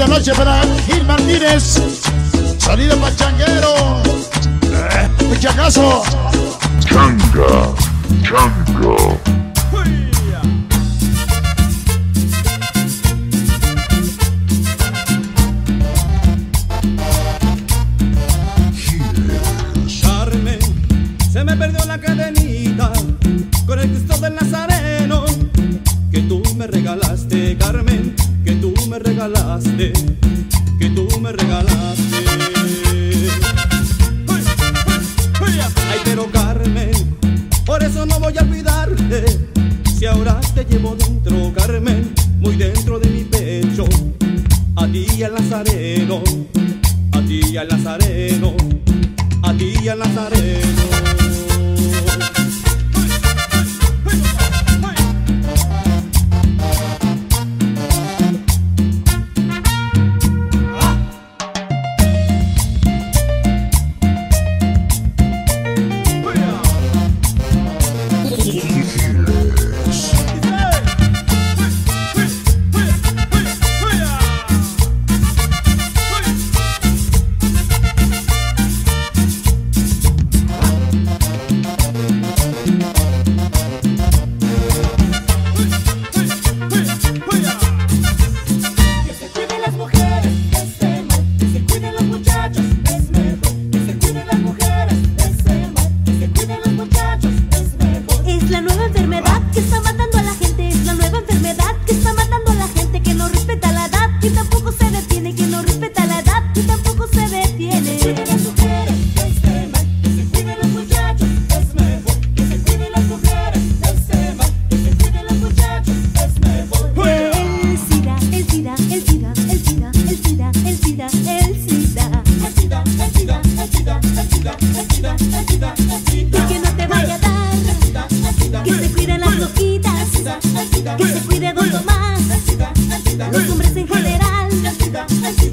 bonita noche para Gil Martínez. Sonido para Changuero. Mucha caso. Changa, changa. Carmen, se me perdió la cadenita con el Cristo del Nazareno que tú me regalaste, Carmen, que tú me regalaste, que tú me regalaste. Ay, pero Carmen, por eso no voy a olvidarte. Si ahora te llevo dentro, Carmen, muy dentro de mi pecho, a ti y al Nazareno, a ti y al Nazareno, a ti y al Nazareno. Que se cuide Don Tomás, los hombres en general,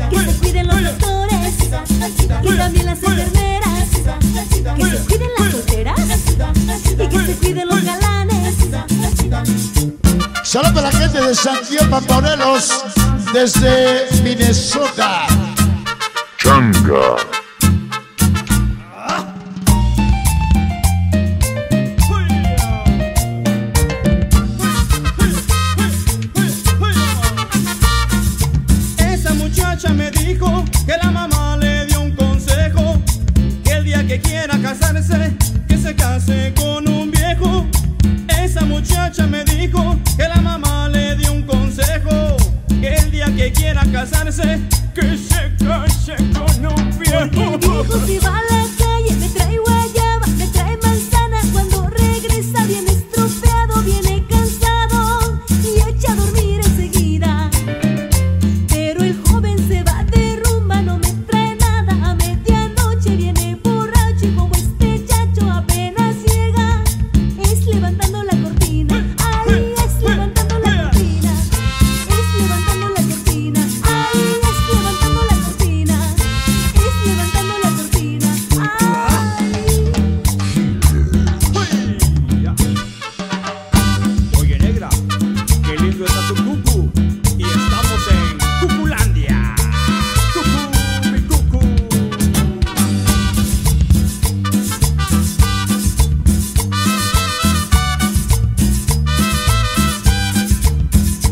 que se cuiden los doctores y también las enfermeras, que se cuiden las solteras y que se cuiden los galanes. Saludos para la gente de Santiago Pamponeros desde Minnesota. Changa. Me dijo que la mamá le dio un consejo, que el día que quiera casarse, que se case con un viejo. Esa muchacha me dijo que la mamá le dio un consejo, que el día que quiera casarse, que se case con un viejo. Porque dijo, si va a la calle me trae guayaba, me trae manzana, cuando regresa viene estropeado, viene cansado y echa a dormir enseguida.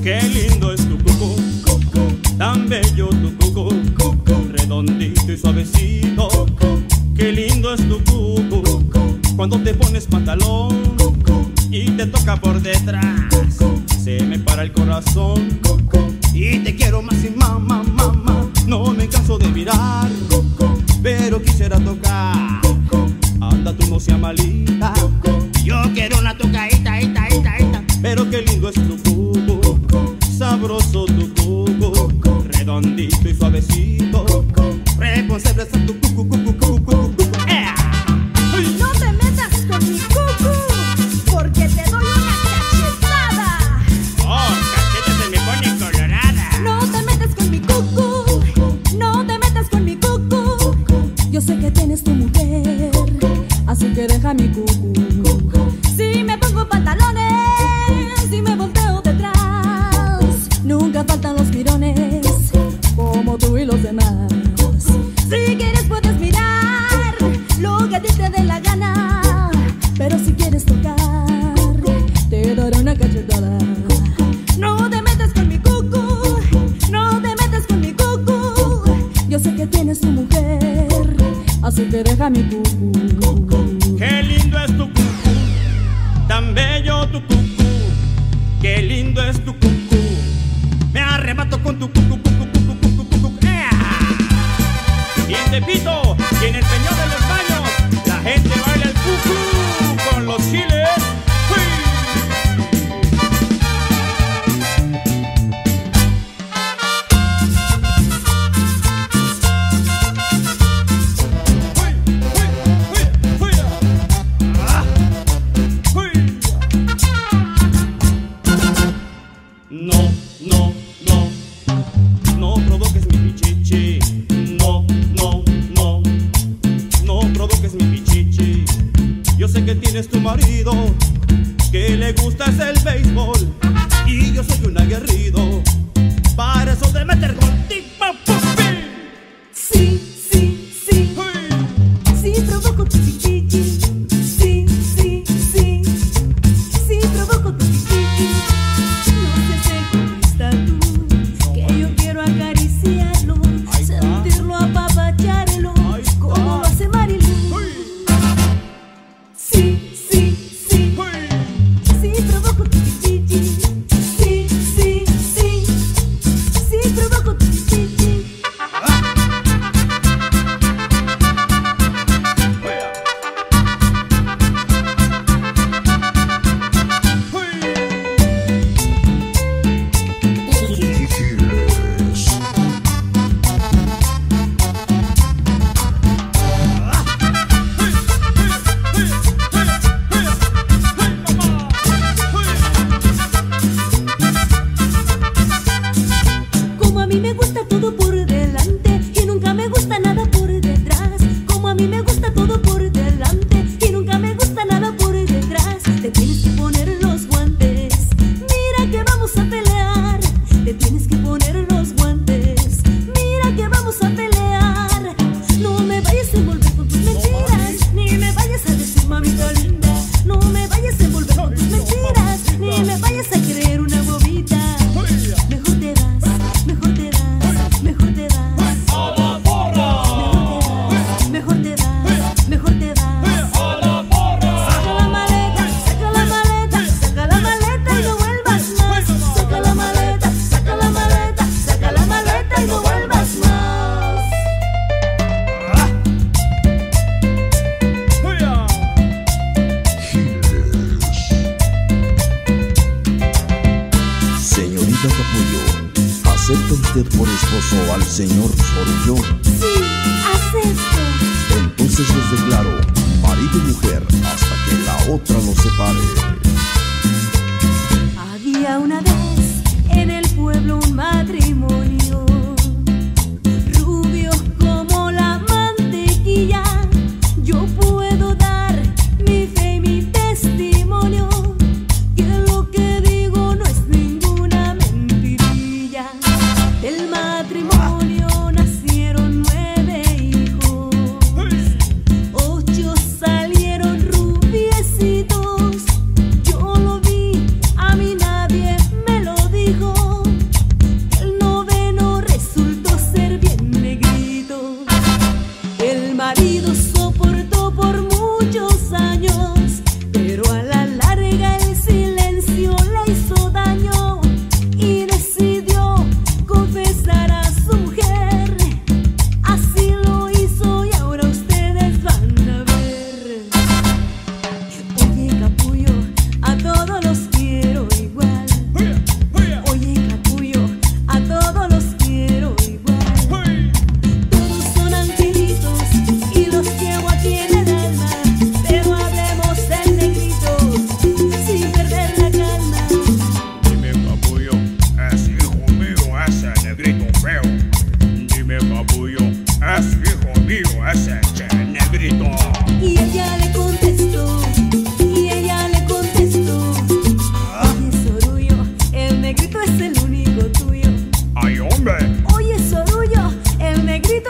Qué lindo es tu cucú, tan bello tu cucú, redondito y suavecito. Qué lindo es tu cucú, cuando te pones pantalón y te toca por detrás, se me para el corazón. Y te quiero más y mamá, mamá, no me canso de mirar, pero quisiera tocar. Anda tú no seas malita, yo quiero una tocadita, pero qué lindo es tu cucú. Sabroso tu cucú, redondito y suavecito, responsable es tu cucú, No te metas con mi cucú, porque te doy una cachetada. Oh, cacheta se me pone colorada. No te metas con mi cucú, no te metas con mi cucú. Yo sé que tienes tu mujer, así que deja mi cucú. Si me pongo pantalones, si me volteo detrás, nunca faltan los mirones. te dé la gana, pero si quieres tocar, te daré una cachetada. No te metas con mi cucu, no te metas con mi cucu. Yo sé que tienes tu mujer, así que deja mi cucu. Qué lindo es tu cucu, tan bello tu cucu. Qué lindo es tu cucu, me arrebato con tu cucu, cucu, cucu, cucu, cucu, cucu. Y te pito que en el Peñón de los Baños la gente baila el cucú con los chiles.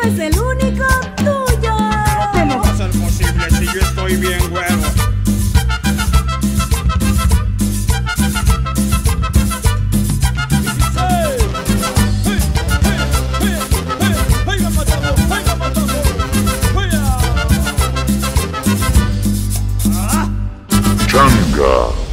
Es el único tuyo. ¿Cómo va a ser posible si yo estoy Santiago.